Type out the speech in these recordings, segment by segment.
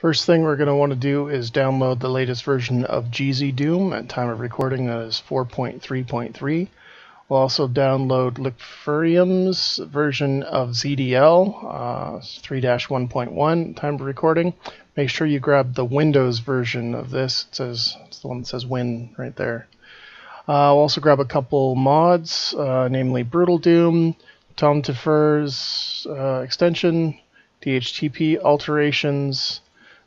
First thing we're going to want to do is download the latest version of GZDoom. At time of recording, that is 4.3.3. We'll also download lcferrum's version of ZDL, 3-1.1, time of recording. Make sure you grab the Windows version of this. It says, it's the one that says Win right there. We'll also grab a couple mods, namely Brutal Doom, Tomtefar's extension, DHTP alterations,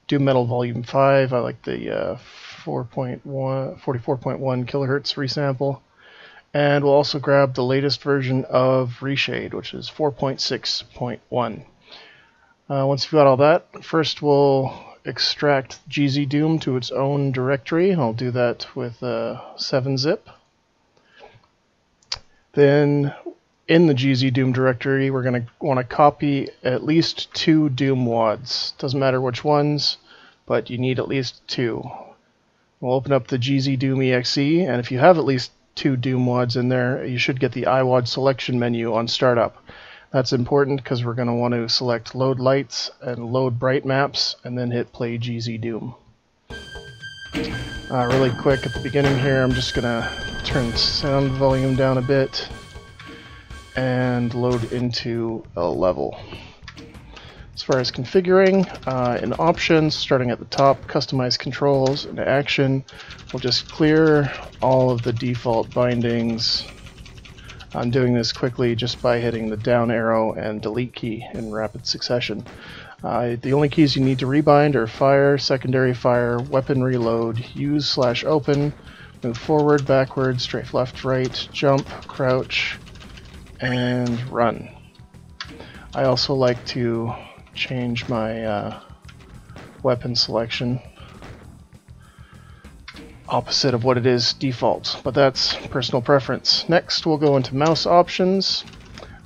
Doom Metal Volume 5. I like the 44.1 kilohertz resample. And we'll also grab the latest version of Reshade, which is 4.6.1. Once we've got all that, first we'll extract GZDoom to its own directory, and I'll do that with 7zip. Then in the GZDoom directory, we're going to want to copy at least 2 Doom WADs. Doesn't matter which ones, but you need at least 2. We'll open up the GZDoom exe, and if you have at least 2 Doom WADs in there, you should get the iWAD selection menu on startup. That's important because we're going to want to select load lights and load bright maps, and then hit play GZDoom. Really quick at the beginning here, I'm just going to turn sound volume down a bit and load into a level. As far as configuring, in options, starting at the top, customize controls and action, we'll just clear all of the default bindings. I'm doing this quickly just by hitting the down arrow and delete key in rapid succession. The only keys you need to rebind are fire, secondary fire, weapon reload, use/open, move forward, backward, strafe left, right, jump, crouch, and run. I also like to change my weapon selection opposite of what it is default, but that's personal preference. Next we'll go into mouse options.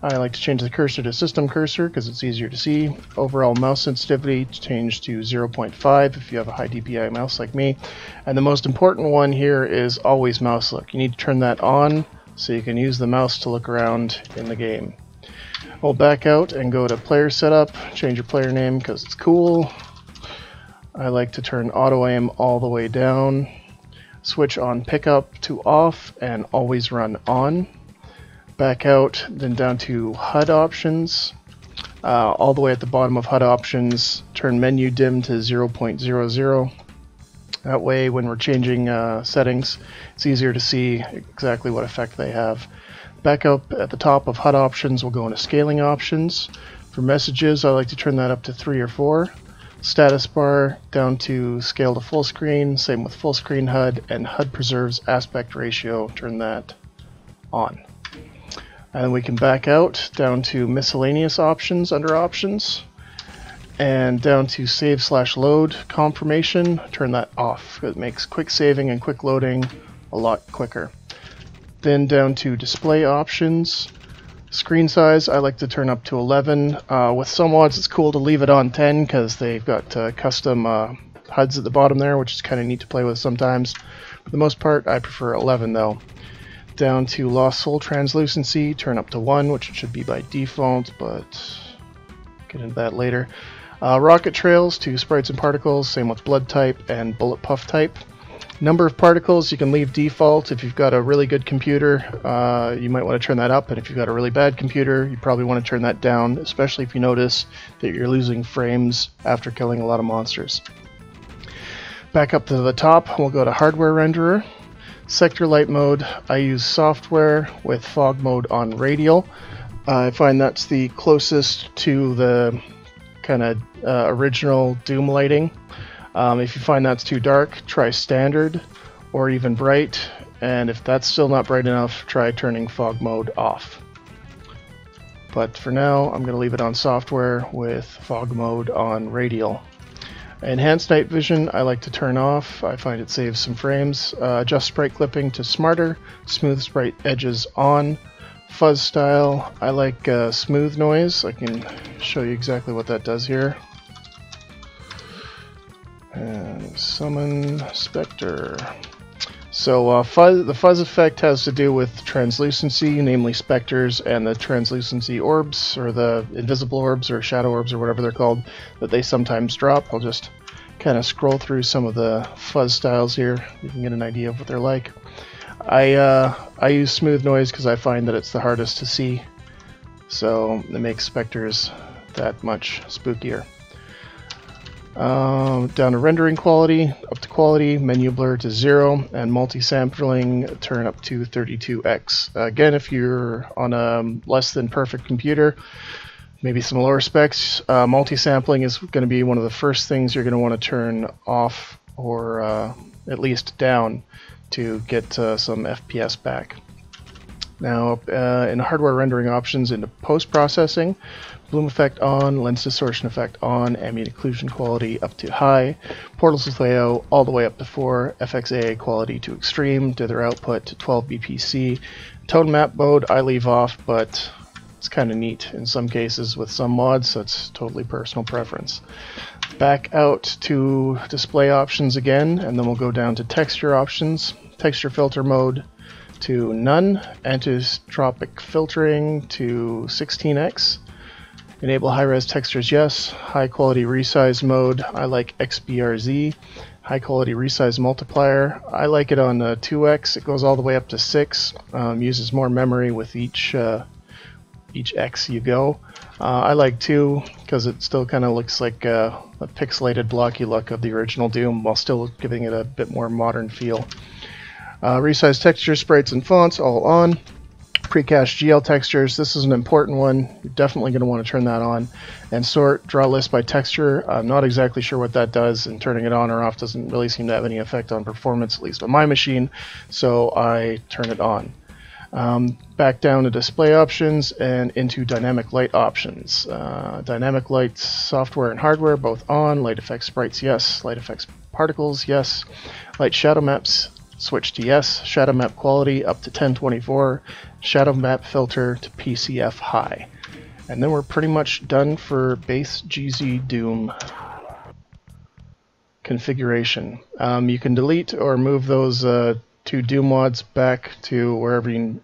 I like to change the cursor to system cursor because it's easier to see. Overall mouse sensitivity change to 0.5 if you have a high DPI mouse like me. And the most important one here is always mouse look. You need to turn that on so you can use the mouse to look around in the game. We'll back out and go to player setup, change your player name because it's cool. I like to turn auto aim all the way down, switch on pickup to off and always run on. Back out, then down to HUD options. All the way at the bottom of HUD options, turn menu dim to 0.00. That way when we're changing settings, it's easier to see exactly what effect they have. Back up at the top of HUD options, we'll go into scaling options. For messages, I like to turn that up to 3 or 4. Status bar down to scale to full screen, same with full screen HUD, and HUD preserves aspect ratio, turn that on. And we can back out down to miscellaneous options under options, and down to save/load confirmation, turn that off. It makes quick saving and quick loading a lot quicker. Then down to display options, screen size I like to turn up to 11. With some mods it's cool to leave it on 10 because they've got custom HUDs at the bottom there, which is kind of neat to play with sometimes. For the most part I prefer 11 though. Down to lost soul translucency, turn up to 1, which it should be by default, but get into that later. Rocket trails to sprites and particles, same with blood type and bullet puff type. Number of particles you can leave default. If you've got a really good computer, you might want to turn that up, and if you've got a really bad computer, you probably want to turn that down, especially if you notice that you're losing frames after killing a lot of monsters. Back up to the top, we'll go to hardware renderer. Sector light mode, I use software with fog mode on radial. I find that's the closest to the kind of original Doom lighting. If you find that's too dark, try standard or even bright, and if that's still not bright enough, try turning fog mode off. But for now, I'm going to leave it on software with fog mode on radial. Enhanced night vision, I like to turn off. I find it saves some frames. Adjust sprite clipping to smarter, smooth sprite edges on. Fuzz style, I like smooth noise. I can show you exactly what that does here. And summon Spectre. So the fuzz effect has to do with translucency, namely specters and the translucency orbs, or the invisible orbs or shadow orbs or whatever they're called, that they sometimes drop. I'll just kind of scroll through some of the fuzz styles here. You can get an idea of what they're like. I use smooth noise because I find that it's the hardest to see, so it makes specters that much spookier. Down to rendering quality, up to quality, menu blur to 0, and multi-sampling turn up to 32x. Again, if you're on a less than perfect computer, maybe some lower specs, multi-sampling is going to be one of the first things you're going to want to turn off, or at least down, to get some FPS back. Now, in hardware rendering options, into post-processing, bloom effect on, lens distortion effect on, ambient occlusion quality up to high, portals with layout all the way up to 4, FXAA quality to extreme, dither output to 12 BPC. Tone map mode I leave off, but it's kind of neat in some cases with some mods, so it's totally personal preference. Back out to display options again, and then we'll go down to texture options, texture filter mode to none, anisotropic filtering to 16x, enable high-res textures yes, high-quality resize mode, I like XBRZ, high-quality resize multiplier, I like it on 2x, it goes all the way up to 6, uses more memory with each x you go. I like 2 because it still kind of looks like a pixelated blocky look of the original Doom while still giving it a bit more modern feel. Resize textures, sprites, and fonts all on. Precached GL textures, this is an important one. You're definitely going to want to turn that on. And sort, draw list by texture. I'm not exactly sure what that does, and turning it on or off doesn't really seem to have any effect on performance, at least on my machine, so I turn it on. Back down to display options and into dynamic light options. Dynamic lights, software and hardware, both on. Light effects sprites, yes. Light effects particles, yes. Light shadow maps, switch to yes. Shadow map quality up to 1024. Shadow map filter to PCF high. And then we're pretty much done for base GZDoom configuration. You can delete or move those two Doom mods back to wherever you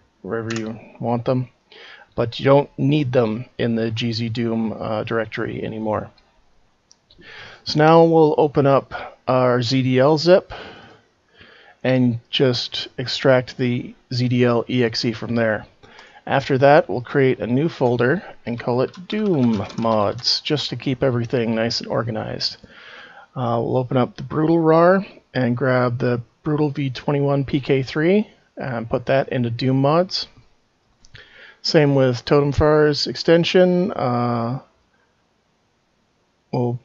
want them, but you don't need them in the GZDoom directory anymore. So now we'll open up our ZDL zip and just extract the ZDL exe from there. After that, we'll create a new folder and call it Doom Mods, just to keep everything nice and organized. We'll open up the Brutal RAR and grab the Brutal V21 pk3 and put that into Doom Mods. Same with Tomtefar's extension. We'll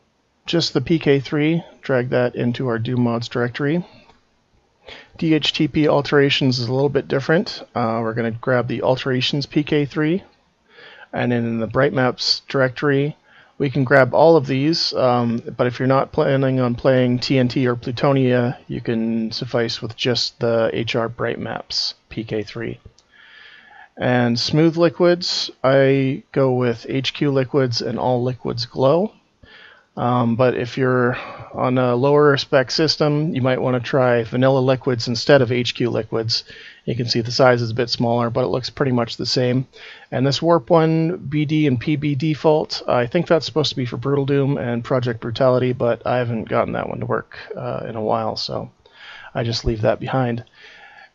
just the pk3, drag that into our Doom Mods directory. DHTP alterations is a little bit different. We're going to grab the alterations pk3, and then in the brightmaps directory we can grab all of these, but if you're not planning on playing TNT or Plutonia, you can suffice with just the HR brightmaps pk3. And smooth liquids, I go with HQ liquids and all liquids glow. But if you're on a lower spec system, you might want to try vanilla liquids instead of HQ liquids. You can see the size is a bit smaller, but it looks pretty much the same. And this warp 1 BD and PB default, I think that's supposed to be for Brutal Doom and Project Brutality, but I haven't gotten that one to work in a while, so I just leave that behind.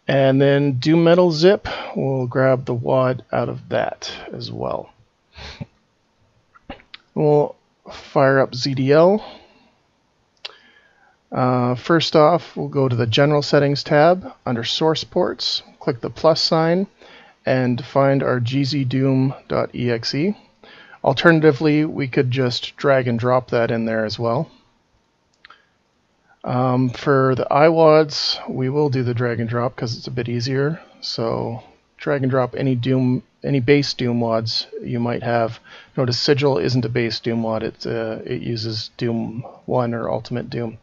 And then Doom Metal zip, we'll grab the WAD out of that as well. We'll fire up ZDL. First off, we'll go to the General Settings tab under Source Ports, click the plus sign, and find our gzdoom.exe. Alternatively, we could just drag and drop that in there as well. For the iWADs, we will do the drag and drop because it's a bit easier. So drag and drop any base Doom WADs you might have. Notice Sigil isn't a base Doom WAD, it uses Doom 1 or Ultimate Doom.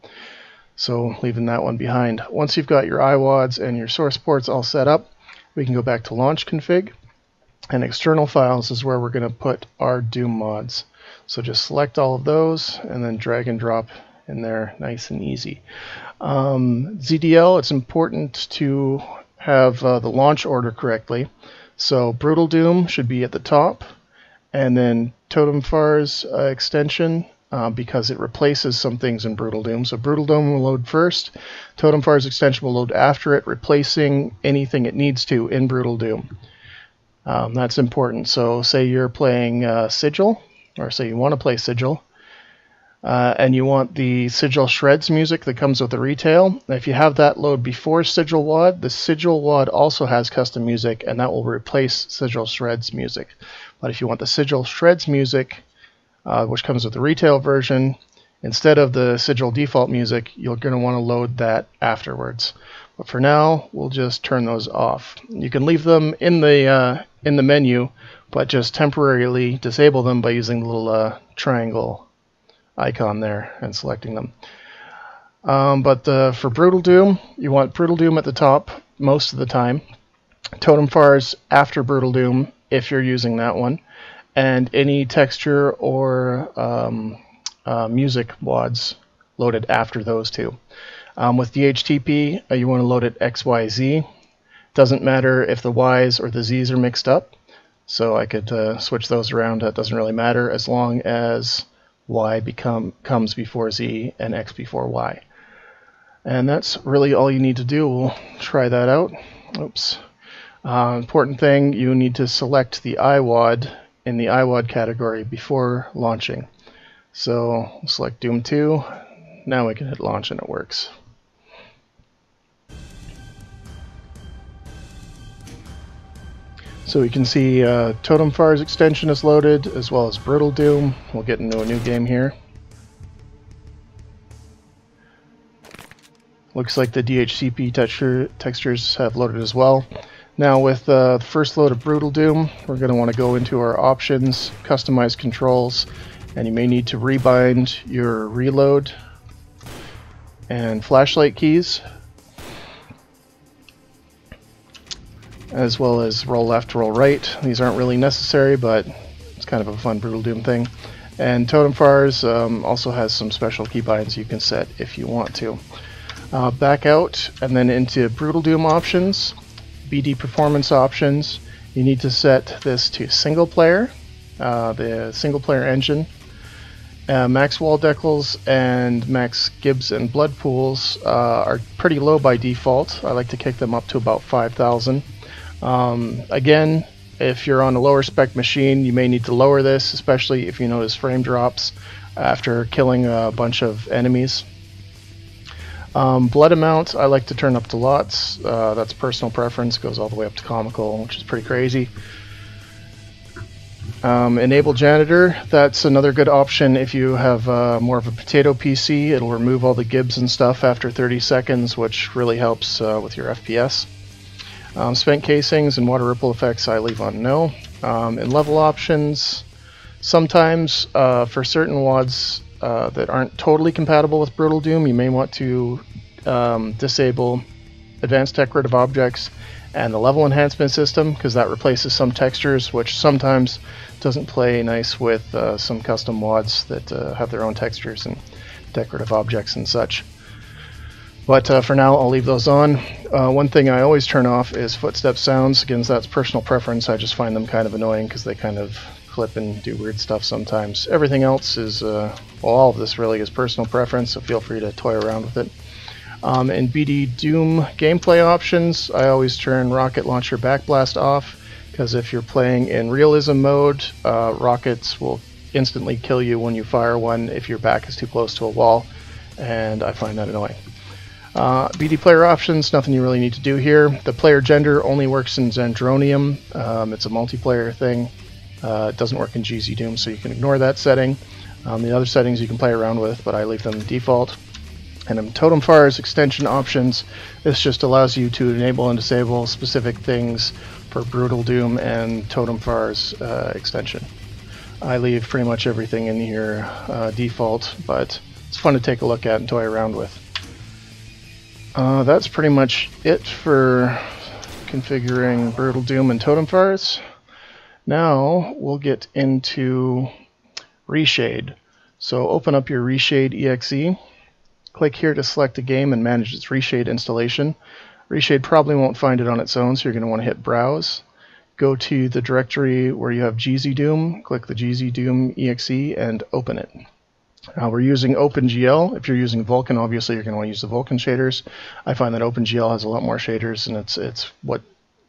So leaving that one behind. Once you've got your iWADs and your source ports all set up, we can go back to launch config, and external files is where we're going to put our Doom mods. So just select all of those and then drag and drop in there nice and easy. ZDL, it's important to have the launch order correctly. So Brutal Doom should be at the top, and then Tomtefar's extension, because it replaces some things in Brutal Doom. So Brutal Doom will load first, Tomtefar's extension will load after it, replacing anything it needs to in Brutal Doom. That's important. So say you're playing Sigil, or say you want to play Sigil, and you want the Sigil Shreds music that comes with the retail. If you have that load before Sigil WAD, the Sigil WAD also has custom music, and that will replace Sigil Shreds music. But if you want the Sigil Shreds music, which comes with the retail version, instead of the Sigil default music, you're going to want to load that afterwards. But for now, we'll just turn those off. You can leave them in the menu, but just temporarily disable them by using the little triangle icon there and selecting them. For Brutal Doom, you want Brutal Doom at the top most of the time, Tomtefar's after Brutal Doom if you're using that one, and any texture or music WADs loaded after those two. With DHTP, you want to load it XYZ. Doesn't matter if the Y's or the Z's are mixed up, so I could switch those around. That doesn't really matter as long as Y comes before Z and X before Y. And that's really all you need to do. We'll try that out. Oops. Important thing, you need to select the iWAD in the iWAD category before launching. So we'll select Doom 2. Now we can hit launch and it works. So we can see Tomtefar's extension is loaded, as well as Brutal Doom. We'll get into a new game here. Looks like the DHCP textures have loaded as well. Now with the first load of Brutal Doom, we're going to want to go into our options, customize controls, and you may need to rebind your reload and flashlight keys, as well as roll left, roll right. These aren't really necessary, but it's kind of a fun Brutal Doom thing. And Tomtefar's also has some special keybinds you can set if you want to. Back out and then into Brutal Doom options, BD performance options. You need to set this to single player, the single player engine. Max wall decals and max Gibbs and blood pools are pretty low by default. I like to kick them up to about 5,000. Again, if you're on a lower spec machine, you may need to lower this, especially if you notice frame drops after killing a bunch of enemies. Blood amount, I like to turn up to lots. That's personal preference, goes all the way up to comical, which is pretty crazy. Enable janitor, that's another good option if you have more of a potato PC. It'll remove all the Gibbs and stuff after 30 seconds, which really helps with your FPS. Spent casings and water ripple effects I leave on no. In level options, sometimes for certain WADs that aren't totally compatible with Brutal Doom, you may want to disable advanced decorative objects and the level enhancement system, because that replaces some textures, which sometimes doesn't play nice with some custom WADs that have their own textures and decorative objects and such. But for now, I'll leave those on. One thing I always turn off is footstep sounds. Again, that's personal preference. I just find them kind of annoying because they kind of clip and do weird stuff sometimes. Everything else is, well, all of this really is personal preference, so feel free to toy around with it. In BD Doom gameplay options, I always turn rocket launcher backblast off, because if you're playing in realism mode, rockets will instantly kill you when you fire one if your back is too close to a wall, and I find that annoying. BD player options, nothing you really need to do here. The player gender only works in Zandronium. It's a multiplayer thing. It doesn't work in GZDoom, so you can ignore that setting. The other settings you can play around with, but I leave them default. And in Tomtefar's extension options, this just allows you to enable and disable specific things for Brutal Doom and Tomtefar's extension. I leave pretty much everything in here default, but it's fun to take a look at and toy around with. That's pretty much it for configuring Brutal Doom and Tomtefar's. Now we'll get into Reshade. So open up your Reshade exe. Click here to select a game and manage its Reshade installation. Reshade probably won't find it on its own, so you're going to want to hit Browse. Go to the directory where you have GZDoom, click the GZDoom exe, and open it. Now we're using OpenGL. If you're using Vulkan, obviously you're going to want to use the Vulkan shaders. I find that OpenGL has a lot more shaders, and it's what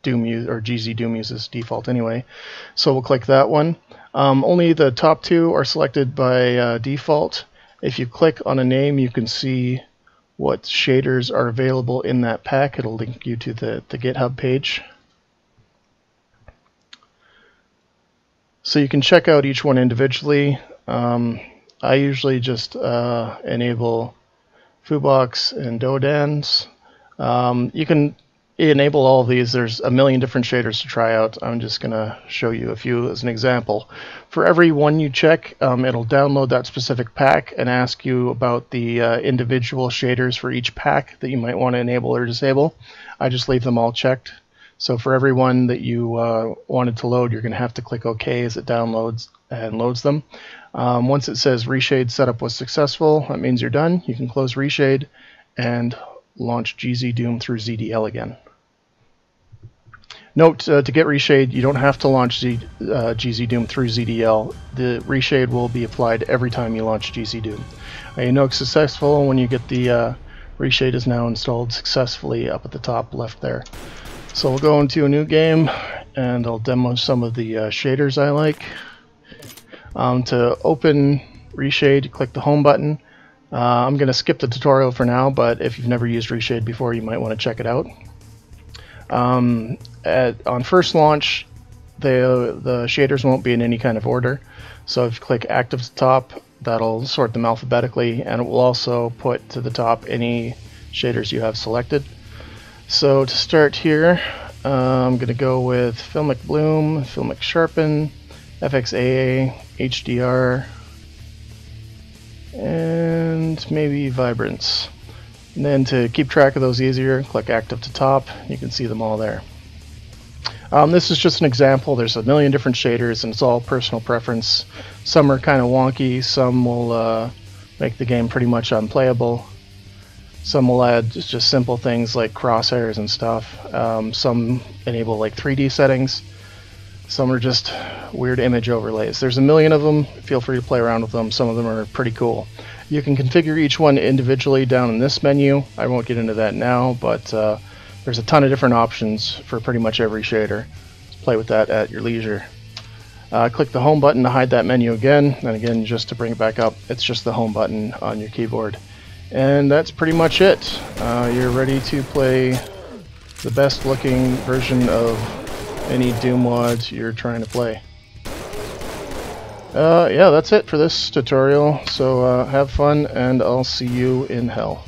Doom or GZDoom uses default anyway. So we'll click that one. Only the top two are selected by default. If you click on a name, you can see what shaders are available in that pack. It'll link you to the GitHub page. So you can check out each one individually. I usually just enable Fubox and Dodans. You can enable all of these. There's a million different shaders to try out. I'm just going to show you a few as an example. For every one you check, it'll download that specific pack and ask you about the individual shaders for each pack that you might want to enable or disable. I just leave them all checked. So for every one that you wanted to load, you're going to have to click OK as it downloads and loads them. Once it says Reshade setup was successful, that means you're done. You can close Reshade and launch GZDoom through ZDL again. Note, to get Reshade, you don't have to launch GZDoom through ZDL. The Reshade will be applied every time you launch GZDoom. You know it's successful when you get the Reshade is now installed successfully up at the top left there. So we'll go into a new game, and I'll demo some of the shaders I like. To open Reshade, click the Home button. I'm going to skip the tutorial for now, but if you've never used Reshade before, you might want to check it out. On first launch, the shaders won't be in any kind of order. So if you click Active to Top, that'll sort them alphabetically, and it will also put to the top any shaders you have selected. So to start here, I'm going to go with Filmic Bloom, Filmic Sharpen, FXAA, HDR, and maybe Vibrance. And then to keep track of those easier, click Active to Top. You can see them all there. This is just an example. There's a million different shaders, and it's all personal preference. Some are kind of wonky. Some will make the game pretty much unplayable. Some will add just simple things like crosshairs and stuff. Some enable like 3D settings. Some are just weird image overlays. There's a million of them. Feel free to play around with them. Some of them are pretty cool. You can configure each one individually down in this menu. I won't get into that now, but there's a ton of different options for pretty much every shader. Just play with that at your leisure. Click the Home button to hide that menu again. And again, just to bring it back up, it's just the Home button on your keyboard. And that's pretty much it. You're ready to play the best looking version of any Doom WAD you're trying to play. Yeah, that's it for this tutorial. So have fun, and I'll see you in hell.